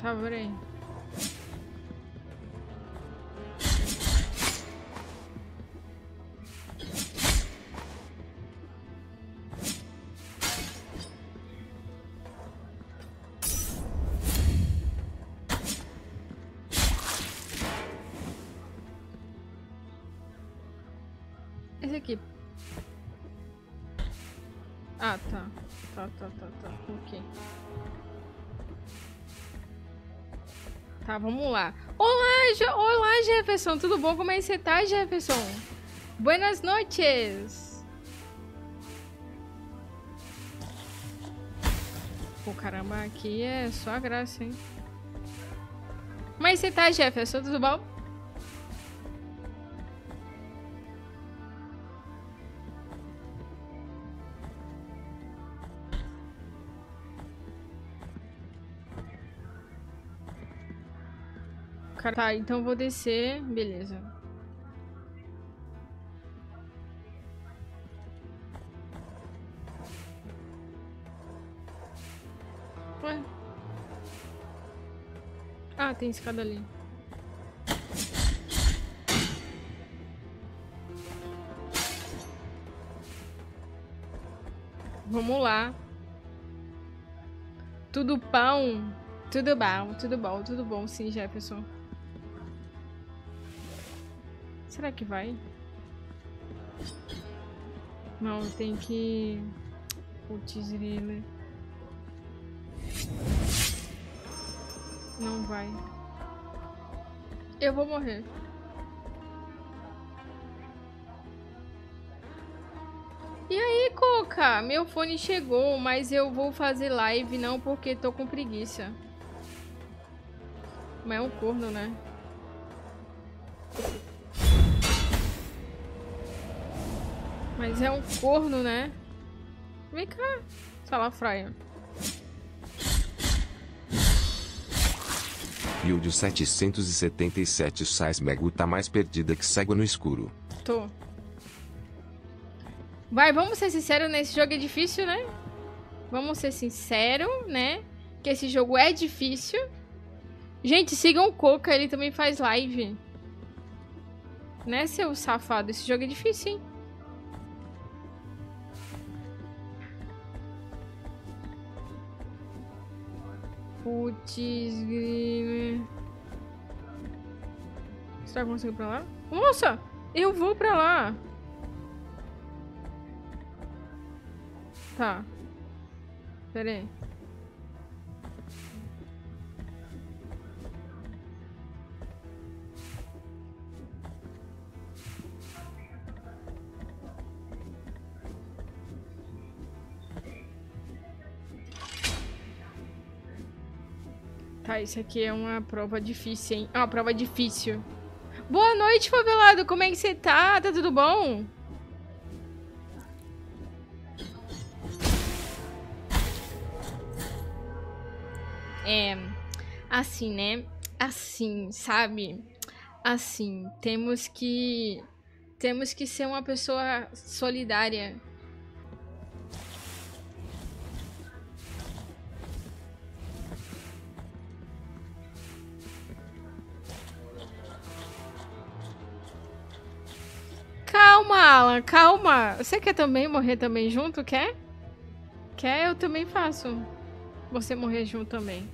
Tá por aí. Esse aqui. Ah, tá. Tá. Ok. Tá, vamos lá. Olá, Jefferson. Tudo bom? Como é que você tá, Jefferson? Buenas noches. Pô, caramba, aqui é só a graça, hein? Como é que você tá, Jefferson? Tudo bom? Tá, então vou descer, beleza. Ué? Ah, tem escada ali. Vamos lá. Tudo pão? Tudo bom, sim, Jefferson. Será que vai? Não, tem que... Putz, grila. Não vai. Eu vou morrer. E aí, Coca? Meu fone chegou, mas eu vou fazer live não porque tô com preguiça. Mas é um corno, né? Mas é um corno, né? Vem cá, salafraia. Build 777 Seismego tá mais perdida que cego no escuro. Tô. Vai, vamos ser sinceros, né? Esse jogo é difícil, né? Vamos ser sinceros, né? Que esse jogo é difícil. Gente, sigam o Coca, ele também faz live. Né, seu safado? Esse jogo é difícil, hein? Putz, grima. Será que eu consigo ir pra lá? Nossa, eu vou pra lá. Tá. Pera aí. Tá, isso aqui é uma prova difícil, hein? Ah, uma prova difícil. Boa noite, favelado! Como é que você tá? Tá tudo bom? É... Assim, né? Assim, sabe? Assim, temos que ser uma pessoa solidária. Calma, Alan, calma. Você quer também morrer também junto? Quer? Quer? Eu também faço. Você morrer junto também.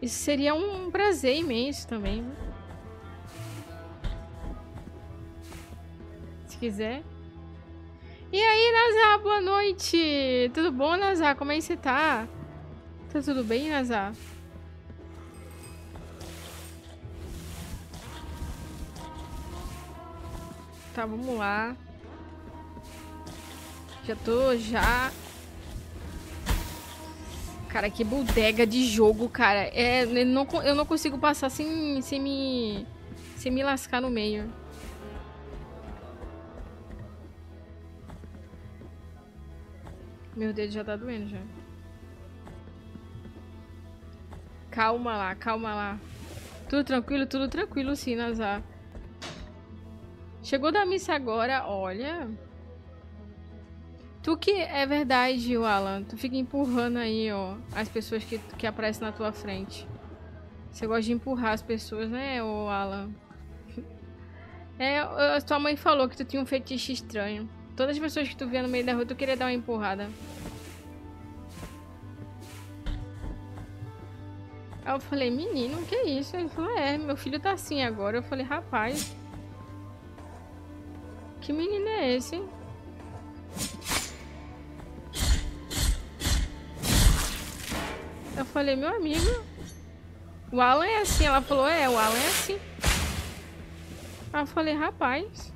Isso seria um prazer imenso também. Né? Se quiser. E aí, Nazar, boa noite. Tudo bom, Nazar? Como é que você tá? Tá tudo bem, Nazar? Tá, vamos lá. Já tô. Cara, que bodega de jogo, cara. É, eu não consigo passar sem, sem me se me lascar no meio. Meu dedo já tá doendo já. Calma lá, calma lá. Tudo tranquilo, sim, Nazar. Chegou da missa agora, olha. Tu que é verdade, o Alan. Tu fica empurrando aí, ó, as pessoas que aparecem na tua frente. Você gosta de empurrar as pessoas, né, o Alan? É, a tua mãe falou que tu tinha um fetiche estranho. Todas as pessoas que tu via no meio da rua, tu queria dar uma empurrada. Aí eu falei, menino, que isso? Ele falou, é, meu filho tá assim agora. Eu falei, rapaz, que menino é esse? Eu falei, meu amigo, o Alan é assim. Ela falou, é, o Alan é assim. Aí eu falei, rapaz,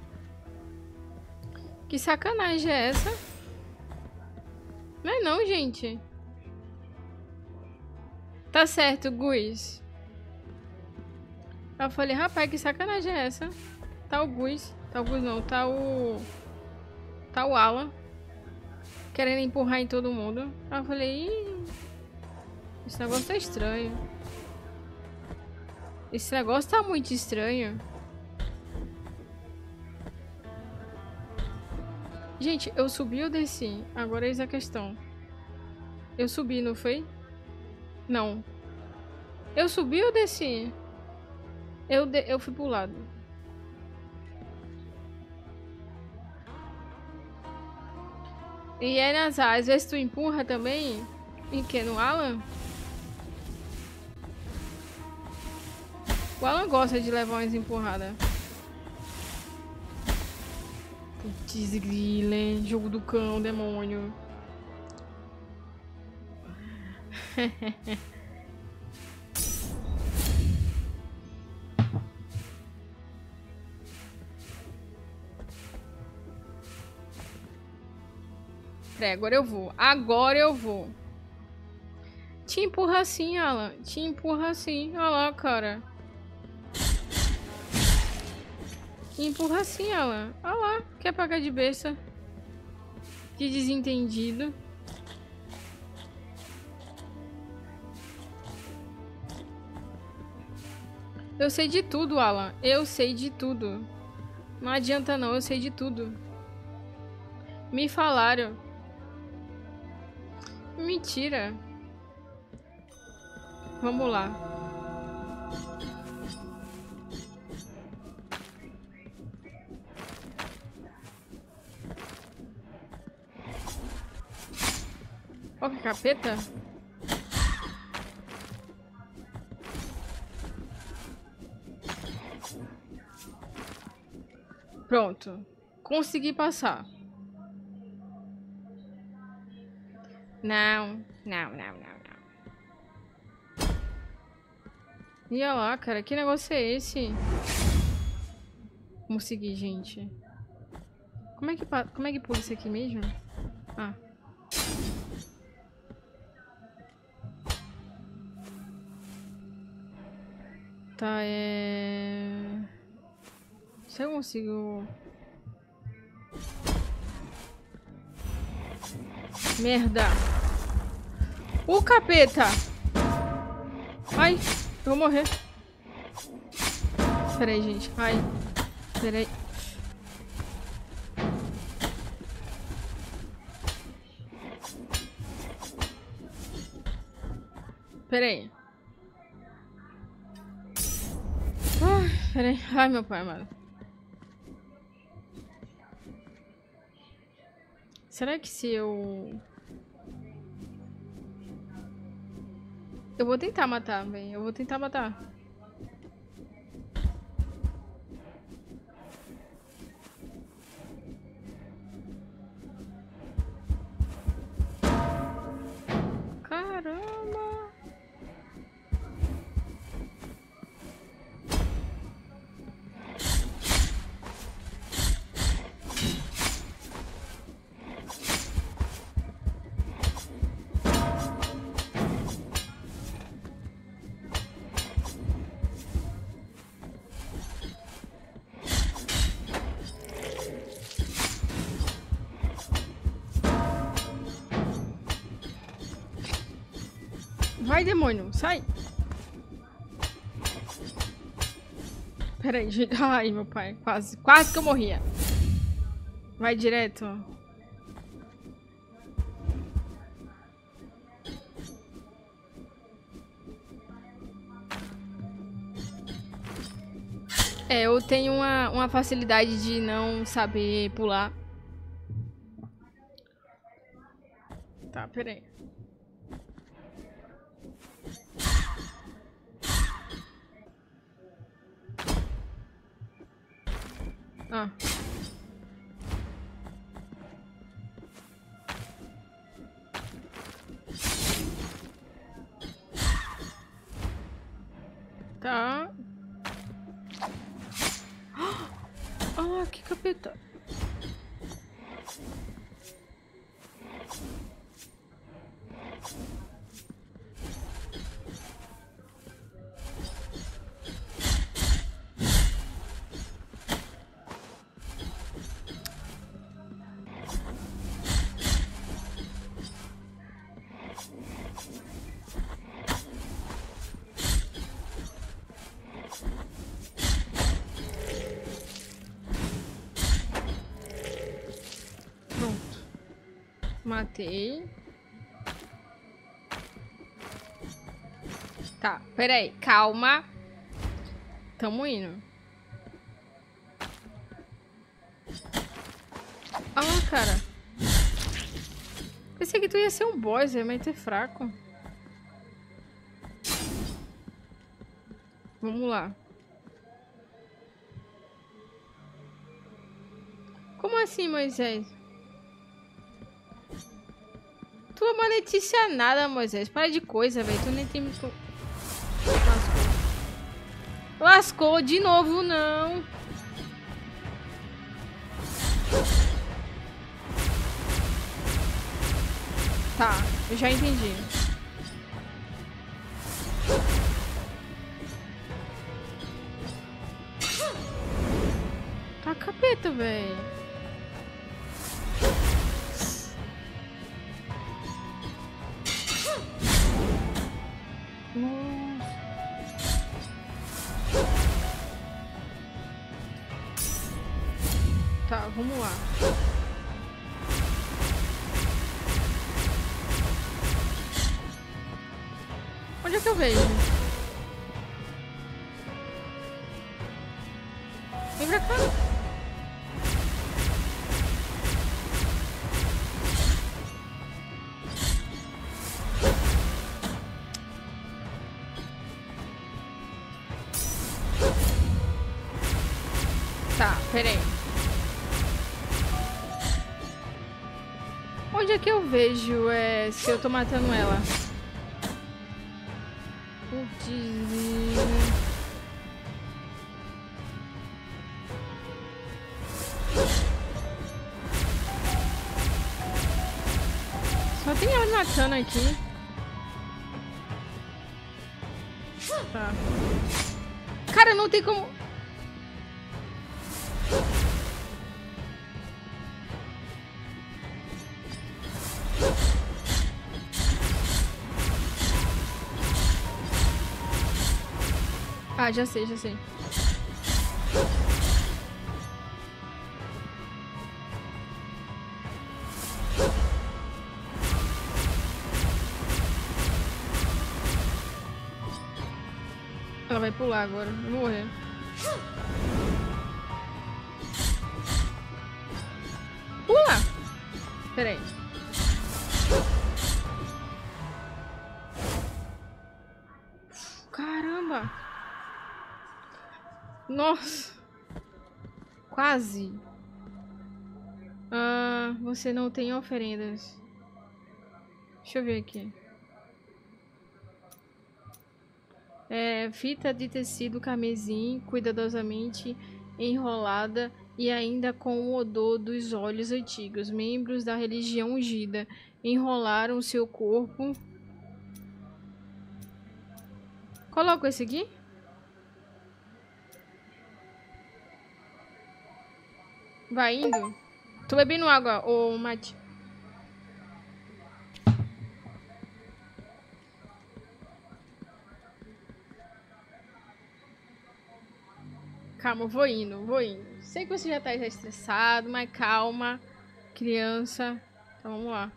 que sacanagem é essa? Não é não, gente. Tá certo, Gus. Eu falei, rapaz, que sacanagem é essa? Tá o Gus. Tá o Gus não, tá o... Tá o Alan. Querendo empurrar em todo mundo. Eu falei, ih, esse negócio tá estranho. Esse negócio tá muito estranho. Gente, eu subi ou desci? Agora eis a questão. Eu subi, não foi? Não. Eu subi ou desci? Eu fui pro lado. E é, Nazar, às vezes tu empurra também? Em que? No Alan? O Alan gosta de levar umas empurradas. Putz, grila, jogo do cão, demônio. Agora eu vou. Agora eu vou. Te empurra assim, Alan. Te empurra assim. Olha lá, cara. Empurra assim, Alan. Olha lá. Quer pagar de besta. De desentendido. Eu sei de tudo, Alan. Eu sei de tudo. Não adianta não. Eu sei de tudo. Me falaram. Mentira. Vamos lá. Ó, que capeta. Pronto. Consegui passar. Não. E olha lá, cara, que negócio é esse? Consegui, gente. Como é que pula isso aqui mesmo? Ah. Tá, é... Se eu consigo... Merda. O capeta. Ai, eu vou morrer. Pera aí, gente. Ai, pera aí. Pera aí. Ai, pera aí. Ai, meu pai, mano. Será que se eu... Eu vou tentar matar, velho. Eu vou tentar matar. Caramba! Sai, demônio, sai. Pera aí, gente. Ai, meu pai. Quase que eu morria. Vai direto. É, eu tenho uma facilidade de não saber pular. Tá, pera aí. Ah. Tá. Ah, que capeta. Matei. Tá, peraí, calma. Tamo indo. Ah, cara. Pensei que tu ia ser um boss, mas tu é fraco. Vamos lá. Como assim, Moisés? Tu monetiza nada, Moisés. Para de coisa, velho. Tu nem tem... Lascou. Lascou de novo, não. Tá, eu já entendi. Tá capeta, velho. Tá, vamos lá. Onde é que eu vejo? Vem pra cá. Tá, peraí. Onde é que eu vejo se eu tô matando ela? Só tem ela matando aqui. Tá. Cara, não tem como... Ah, já sei, já sei. Ela vai pular agora, eu vou morrer. Pula! Peraí. Caramba! Nossa! Quase! Ah, você não tem oferendas. Deixa eu ver aqui. É, fita de tecido carmesim, cuidadosamente enrolada e ainda com o odor dos olhos antigos. Membros da religião ungida enrolaram seu corpo. Coloco esse aqui? Vai indo? Tô bebendo água, ô mate. Calma, vou indo, vou indo. Sei que você já tá estressado, mas calma, criança. Então vamos lá.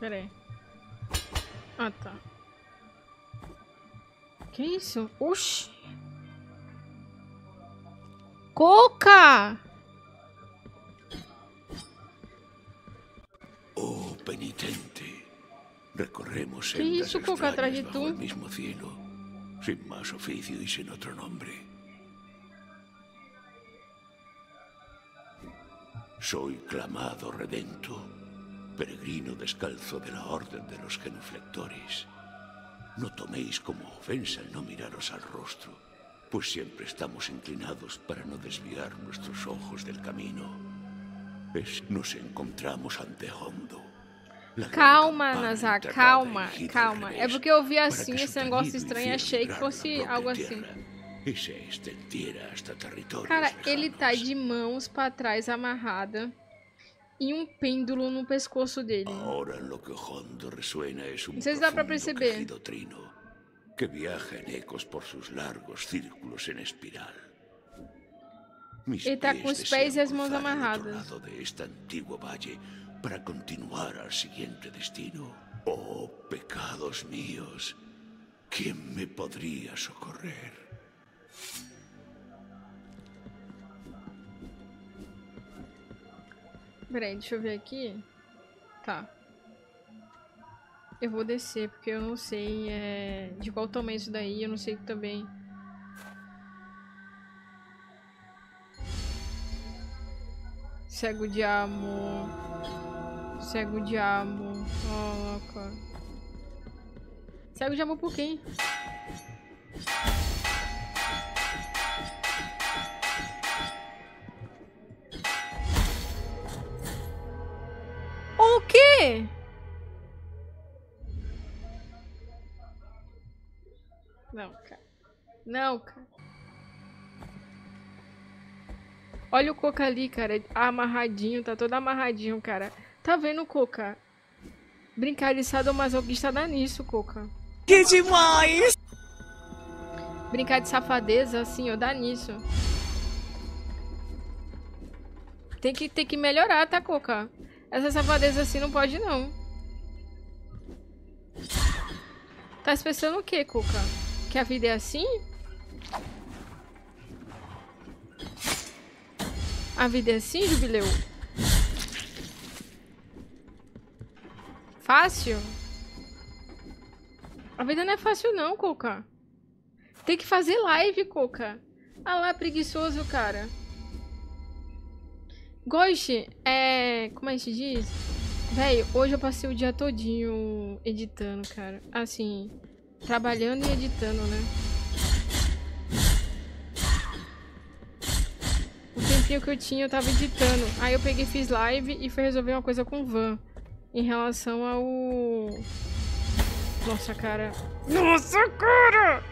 Pera aí. Ah, tá. Que isso? Oxi! Coca! Oh, penitente. Recorremos sendas extrañas bajo el mismo cielo, sin más oficio y sin otro nombre. Soy clamado redento. Peregrino descalzo de la orden de los genuflectores. No toméis como ofensa el no miraros al rostro, pues siempre estamos inclinados para no desviar nuestros ojos del camino. Nos encontramos ante Hondo. Calma, Nazar, calma, calma. É porque eu vi assim esse negócio estranho, achei que fosse algo assim. Cara, ele tá de mãos para trás amarrada. E um pêndulo no pescoço dele. Não sei se dá pra perceber. Ele tá com os pés e as mãos amarradas. Oh, pecados meus, quem me poderia socorrer? Peraí, deixa eu ver aqui. Tá. Eu vou descer, porque eu não sei de qual tamanho isso daí, eu não sei também. Cego de amor. Cego de amor. Oh, louca. Cego de amor por quem? Não, cara. Não, cara. Olha o Coca ali, cara. Amarradinho, tá todo amarradinho, cara. Tá vendo, Coca? Brincar de sadomasoquista dá nisso, Coca. Que demais! Brincar de safadeza, assim, ó, dá nisso. Tem que melhorar, tá, Coca? Essa safadeza assim não pode, não. Tá se pensando o quê, Coca? Que a vida é assim? A vida é assim, Jubileu? Fácil? A vida não é fácil, não, Coca. Tem que fazer live, Coca. Ah lá, preguiçoso, cara. Goste, como é que se diz? Véi, hoje eu passei o dia todinho editando, cara. Assim, trabalhando e editando, né? O tempinho que eu tinha, eu tava editando. Aí eu peguei, fiz live e fui resolver uma coisa com o Van. Em relação ao... Nossa, cara. Nossa, cara!